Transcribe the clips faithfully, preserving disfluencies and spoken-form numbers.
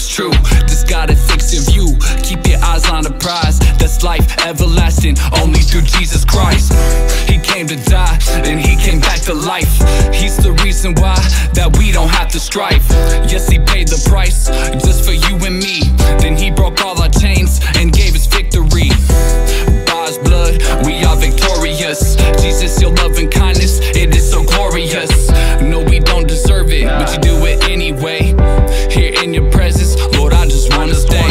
is true. Just gotta fix your view, keep your eyes on the prize. That's life everlasting, only through Jesus Christ. He came to die, and he came back to life. He's the reason why, that we don't have to strive. Yes, he paid the price, just for you and me. Then he broke all our chains, and gave us victory. By his blood, we are victorious. Jesus, your love and kindness, it is so glorious. No, we don't deserve it, but you do it anyway. Here in your presence, Lord, I just wanna stay.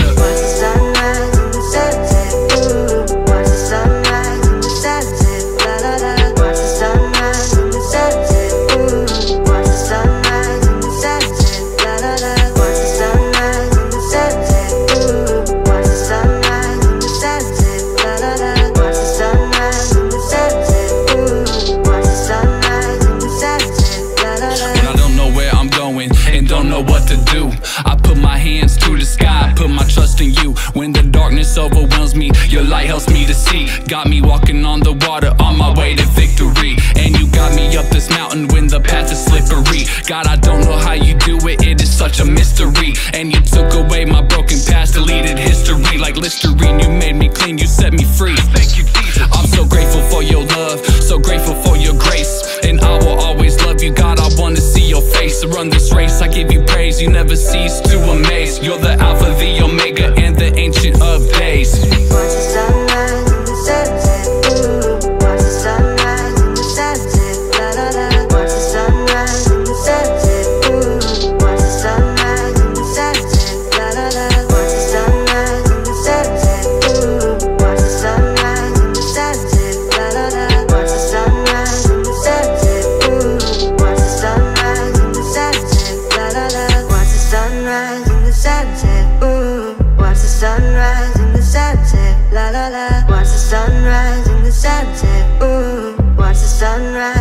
When the darkness overwhelms me, your light helps me to see. Got me walking on the water, on my way to victory. And you got me up this mountain when the path is slippery. God, I don't know how you do it, it is such a mystery. And you took away my broken past, deleted history. Like Listerine, you made me clean, you set me free. Thank you, Jesus. I'm so grateful for your love, so grateful for your grace. And I will always love you, God, I wanna see your face. Run this race, I give you praise, you never cease to amaze. You're the Alpha, the Omega, and the Ancient of Days. Sunrise.